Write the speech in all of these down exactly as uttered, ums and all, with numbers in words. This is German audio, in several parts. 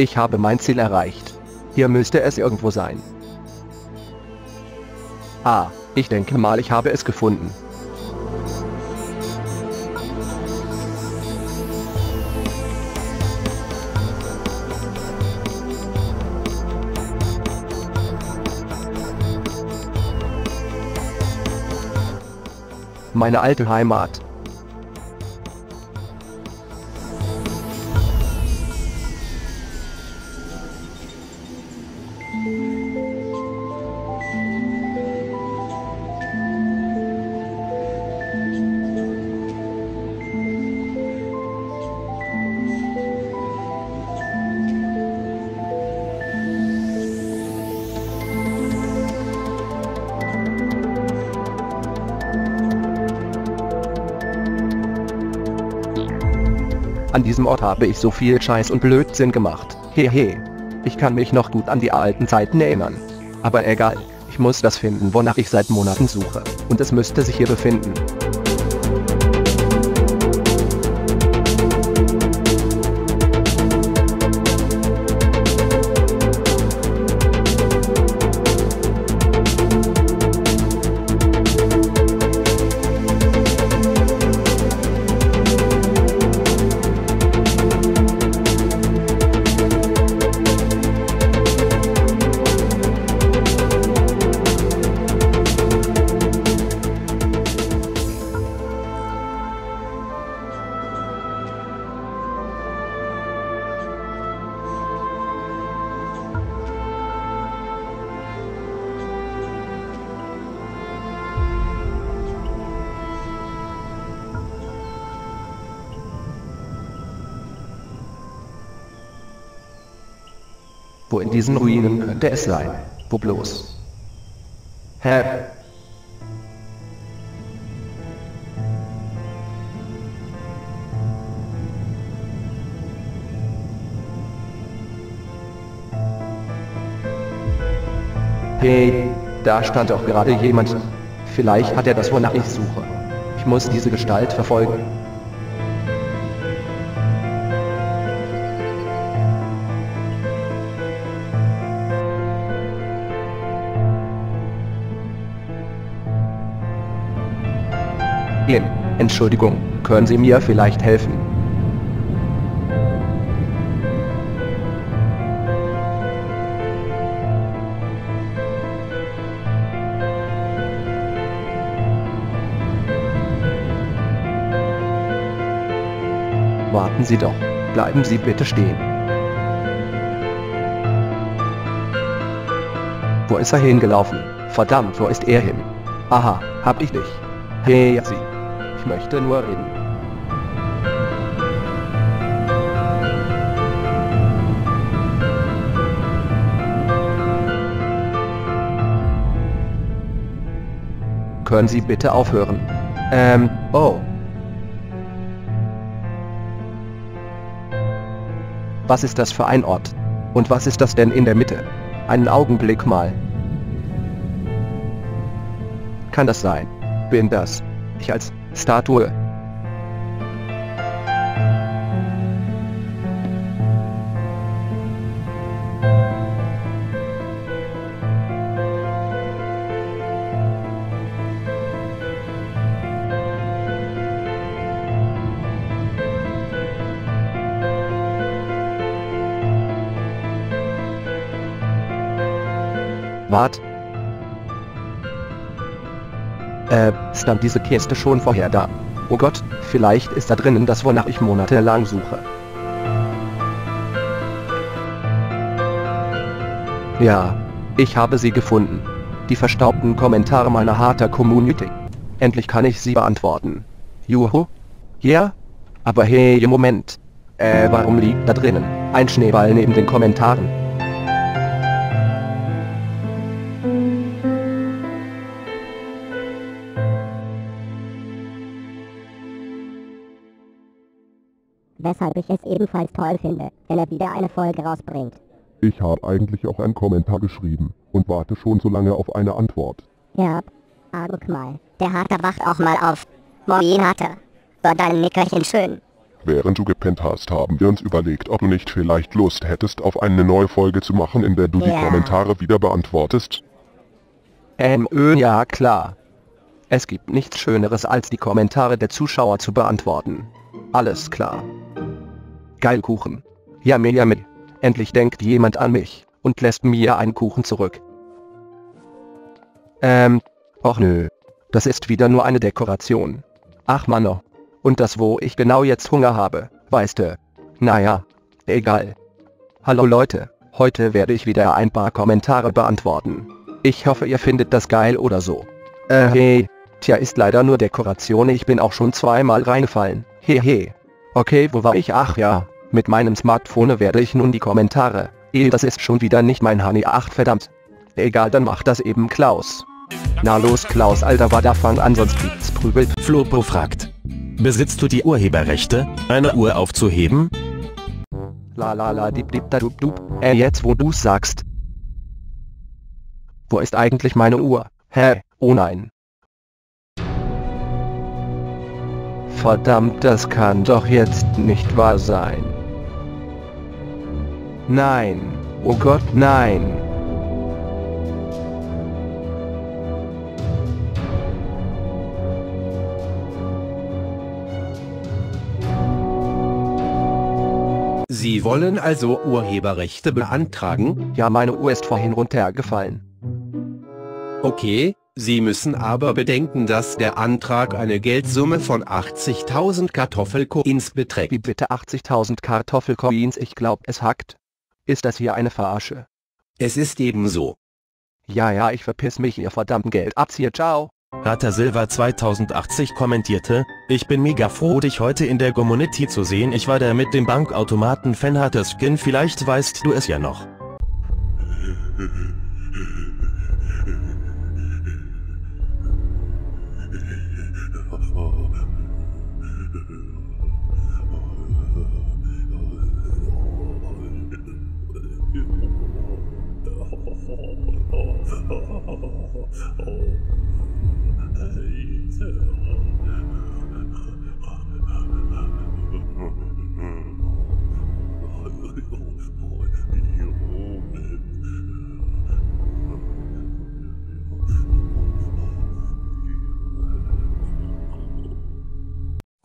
Ich habe mein Ziel erreicht. Hier müsste es irgendwo sein. Ah, ich denke mal, ich habe es gefunden. Meine alte Heimat. An diesem Ort habe ich so viel Scheiß und Blödsinn gemacht, hehe. Ich kann mich noch gut an die alten Zeiten erinnern. Aber egal, ich muss das finden, wonach ich seit Monaten suche, und es müsste sich hier befinden. Wo in diesen Ruinen könnte es sein? Wo bloß? Hä? Hey, da stand doch gerade jemand. Vielleicht hat er das, wonach ich suche. Ich muss diese Gestalt verfolgen. Entschuldigung, können Sie mir vielleicht helfen? Warten Sie doch, bleiben Sie bitte stehen. Wo ist er hingelaufen? Verdammt, wo ist er hin? Aha, hab ich dich. Hey, Sie. Ich möchte nur reden. Können Sie bitte aufhören? Ähm, oh. Was ist das für ein Ort? Und was ist das denn in der Mitte? Einen Augenblick mal. Kann das sein? Bin das ich als Statue? Wart. Äh, stand diese Kiste schon vorher da? Oh Gott, vielleicht ist da drinnen das, wonach ich monatelang suche. Ja, ich habe sie gefunden. Die verstaubten Kommentare meiner Hater-Community. Endlich kann ich sie beantworten. Juhu? Ja? Yeah? Aber hey, Moment. Äh, warum liegt da drinnen ein Schneeball neben den Kommentaren? Weshalb ich es ebenfalls toll finde, wenn er wieder eine Folge rausbringt. Ich habe eigentlich auch einen Kommentar geschrieben und warte schon so lange auf eine Antwort. Ja, ah, guck mal, der Hater wacht auch mal auf. Moin Hater, war dein Nickerchen schön. Während du gepennt hast, haben wir uns überlegt, ob du nicht vielleicht Lust hättest, auf eine neue Folge zu machen, in der du die Kommentare wieder beantwortest. Ähm, öh, ja klar. Es gibt nichts Schöneres, als die Kommentare der Zuschauer zu beantworten. Alles klar. Geil Kuchen. Yummy yummy. Endlich denkt jemand an mich und lässt mir einen Kuchen zurück. Ähm, och nö. Das ist wieder nur eine Dekoration. Ach Manno. Und das, wo ich genau jetzt Hunger habe, weißt du. Naja, egal. Hallo Leute, heute werde ich wieder ein paar Kommentare beantworten. Ich hoffe, ihr findet das geil oder so. Äh, hey. Tja, ist leider nur Dekoration, ich bin auch schon zweimal reingefallen. Hehe. Okay, wo war ich? Ach ja, mit meinem Smartphone werde ich nun die Kommentare. Eh, das ist schon wieder nicht mein Honey, ach verdammt. Egal, dann macht das eben Klaus. Na los Klaus, Alter, war da fang an, sonst gibt's Prügel. Flopo fragt. Besitzt du die Urheberrechte, eine Uhr aufzuheben? La la la dip dip da dup dup, äh jetzt wo du's sagst. Wo ist eigentlich meine Uhr? Hä? Oh nein. Verdammt, das kann doch jetzt nicht wahr sein. Nein, oh Gott, nein. Sie wollen also Urheberrechte beantragen? Ja, meine Uhr ist vorhin runtergefallen. Okay, Sie müssen aber bedenken, dass der Antrag eine Geldsumme von achtzigtausend Kartoffelcoins beträgt. Wie bitte achtzigtausend Kartoffelcoins? Ich glaube, es hackt. Ist das hier eine Verarsche? Es ist eben so. Ja, ja, ich verpiss mich, ihr verdammten Geldabzieher, ciao. Rater Silver zweitausendachtzig kommentierte, ich bin mega froh, dich heute in der Community zu sehen. Ich war der mit dem Bankautomaten Fanhater Skin, vielleicht weißt du es ja noch.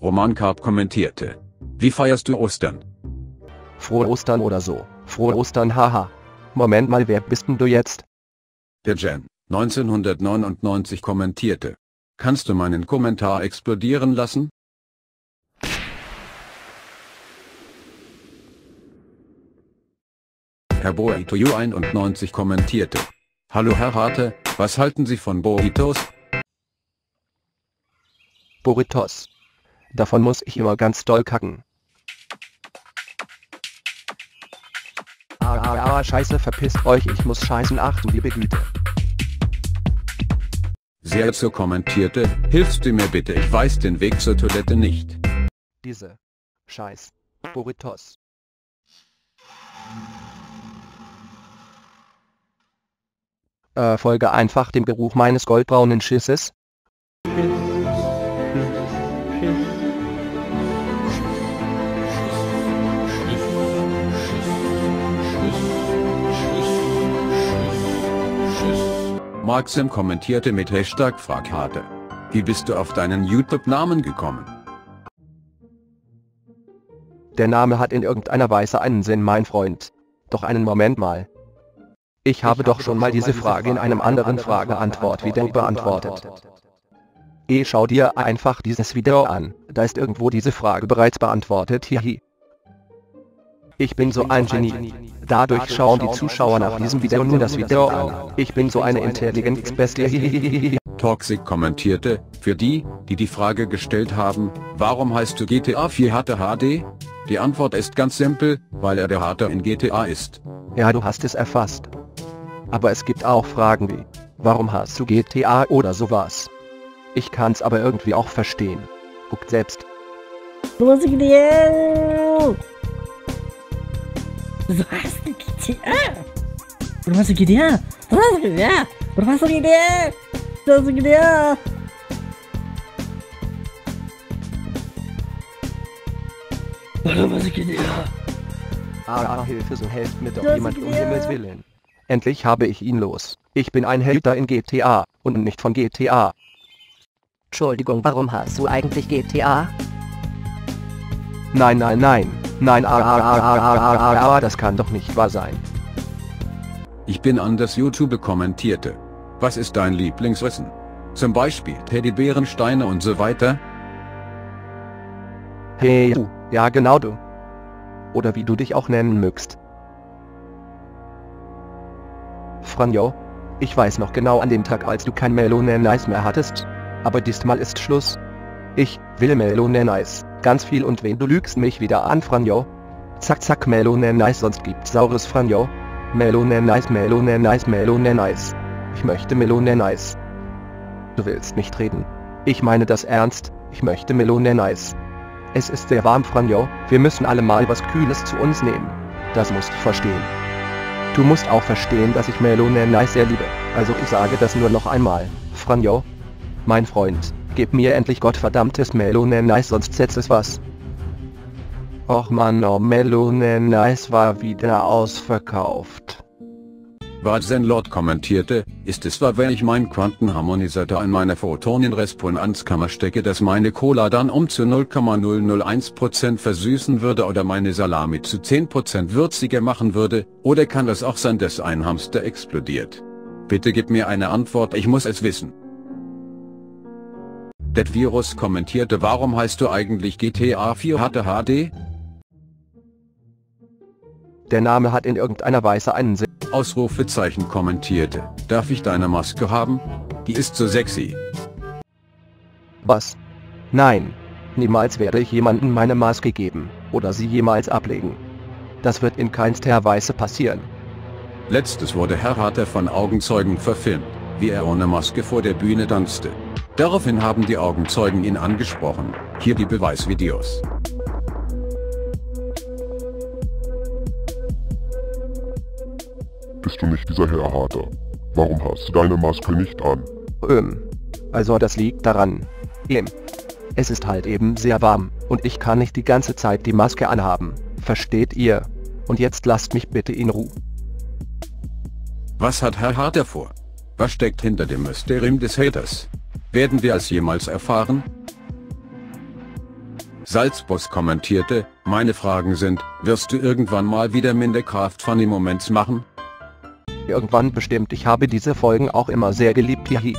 Roman Karp kommentierte. Wie feierst du Ostern? Frohe Ostern oder so. Frohe Ostern, haha. Moment mal, wer bist denn du jetzt? Der Jan, neunzehnhundertneunundneunzig kommentierte. Kannst du meinen Kommentar explodieren lassen? Herr Boito einundneunzig kommentierte. Hallo Herr Harte, was halten Sie von Burritos? Burritos. Davon muss ich immer ganz doll kacken. Ah, ah, ah, scheiße, verpisst euch, ich muss scheißen, achten, liebe Güte. Serzo kommentierte, hilfst du mir bitte, ich weiß den Weg zur Toilette nicht. Diese scheiß Burritos. Äh, folge einfach dem Geruch meines goldbraunen Schisses. Maxim kommentierte mit Hashtag FragHarte. Wie bist du auf deinen YouTube-Namen gekommen? Der Name hat in irgendeiner Weise einen Sinn, mein Freund. Doch einen Moment mal. Ich habe ich doch habe schon mal diese Frage, Frage in einem anderen Frage-Antwort-Video beantwortet. Eh, schau dir einfach dieses Video an, da ist irgendwo diese Frage bereits beantwortet, hihi. Ich bin so ein Genie. Dadurch schauen die Zuschauer nach diesem Video nur das Video an. Ich bin so eine Intelligenzbestie. Toxic kommentierte, für die, die die Frage gestellt haben, warum heißt du G T A vier HaterHD? Die Antwort ist ganz simpel, weil er der Hater in G T A ist. Ja, du hast es erfasst. Aber es gibt auch Fragen wie, warum hast du G T A oder sowas? Ich kann's aber irgendwie auch verstehen. Guckt selbst. Du hast eine G T A! Du hast eine G T A! Du hast eine G T A! Du hast eine G T A! Du hast eine G T A! Was geht hier? Ah, Hilfe, so helft mir doch jemand um Himmels Willen. Endlich habe ich ihn los. Ich bin ein Hater in G T A und nicht von G T A. Entschuldigung, warum hast du eigentlich G T A? Nein, nein, nein. Nein, ah, ah, ah, ah, ah, ah, ah, ah, das kann doch nicht wahr sein. Ich bin an das YouTube kommentierte. Was ist dein Lieblingswissen? Zum Beispiel Teddybären, Steine und so weiter? Hey du, ja genau du. Oder wie du dich auch nennen mögst. Franjo, ich weiß noch genau an dem Tag, als du kein Melonen Eis mehr hattest. Aber diesmal ist Schluss. Ich will Melonen Eis, ganz viel, und wenn du lügst mich wieder an, Franjo. Zack zack, Melonen Eis, sonst gibt's saures, Franjo. Melonen Eis, Melonen Eis, Melonen Eis. Ich möchte Melonen Eis. Du willst nicht reden. Ich meine das ernst, ich möchte Melonen Eis. Es ist sehr warm, Franjo, wir müssen alle mal was Kühles zu uns nehmen. Das musst du verstehen. Du musst auch verstehen, dass ich Melonen Eis sehr liebe, also ich sage das nur noch einmal, Franjo. Mein Freund, gib mir endlich gottverdammtes Melonen Eis, sonst setzt es was. Och man, oh, Melonen Eis war wieder ausverkauft. Warzenlord kommentierte, ist es wahr, wenn ich meinen Quantenharmonisator an meine Photonenresponanzkammer stecke, dass meine Cola dann um zu null Komma null null eins Prozent versüßen würde oder meine Salami zu zehn Prozent würziger machen würde, oder kann es auch sein, dass ein Hamster explodiert? Bitte gib mir eine Antwort, ich muss es wissen. Det Virus kommentierte, warum heißt du eigentlich G T A vier Hater H D? Der Name hat in irgendeiner Weise einen Sinn. Ausrufezeichen kommentierte, darf ich deine Maske haben? Die ist so sexy. Was? Nein. Niemals werde ich jemandem meine Maske geben, oder sie jemals ablegen. Das wird in keinster Weise passieren. Letztes wurde Herr Hater von Augenzeugen verfilmt, wie er ohne Maske vor der Bühne tanzte. Daraufhin haben die Augenzeugen ihn angesprochen, hier die Beweisvideos. Bist du nicht dieser Herr Hater? Warum hast du deine Maske nicht an? Ähm, also das liegt daran. Ähm, es ist halt eben sehr warm, und ich kann nicht die ganze Zeit die Maske anhaben, versteht ihr? Und jetzt lasst mich bitte in Ruhe. Was hat Herr Hater vor? Was steckt hinter dem Mysterium des Haters? Werden wir es jemals erfahren? Salzboss kommentierte, meine Fragen sind, wirst du irgendwann mal wieder Minderkraft Funny Moments machen? Irgendwann bestimmt, ich habe diese Folgen auch immer sehr geliebt, hihi.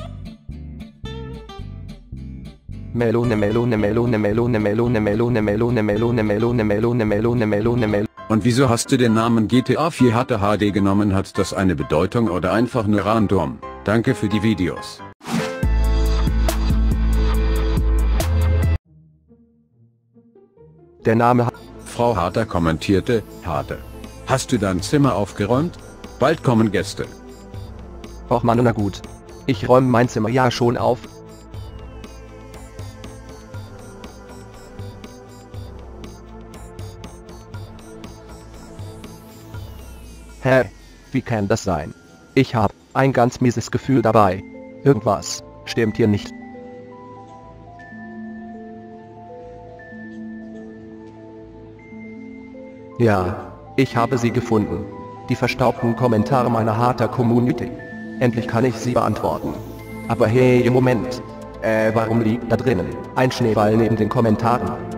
Melone, Melone, Melone, Melone, Melone, Melone, Melone, Melone, Melone, Melone, Melone, Melone, Melone. Und wieso hast du den Namen G T A vier Hater H D genommen? Hat das eine Bedeutung oder einfach nur random? Danke für die Videos. Der Name hat... Frau Hater kommentierte, Hater, hast du dein Zimmer aufgeräumt? Bald kommen Gäste. Och man, na gut. Ich räume mein Zimmer ja schon auf. Hä? Wie kann das sein? Ich hab ein ganz mieses Gefühl dabei. Irgendwas stimmt hier nicht. Ja, ich habe sie gefunden. Die verstaubten Kommentare meiner Hater-Community. Endlich kann ich sie beantworten. Aber hey, Moment. Äh, warum liegt da drinnen ein Schneeball neben den Kommentaren?